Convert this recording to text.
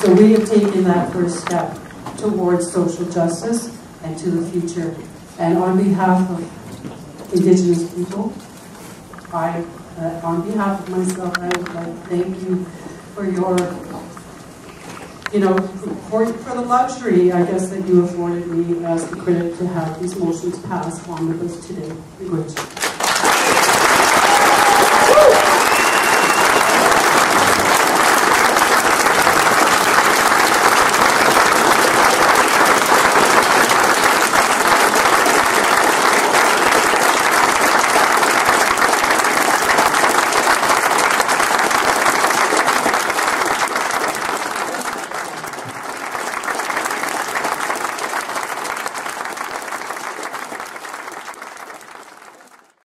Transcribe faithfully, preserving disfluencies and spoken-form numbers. So we have taken that first step towards social justice and to the future. And on behalf of Indigenous people, I, uh, on behalf of myself, I would like to thank you for your, you know, for, for the luxury, I guess, that you afforded me as the critic to have these motions passed on with us today. Thank you.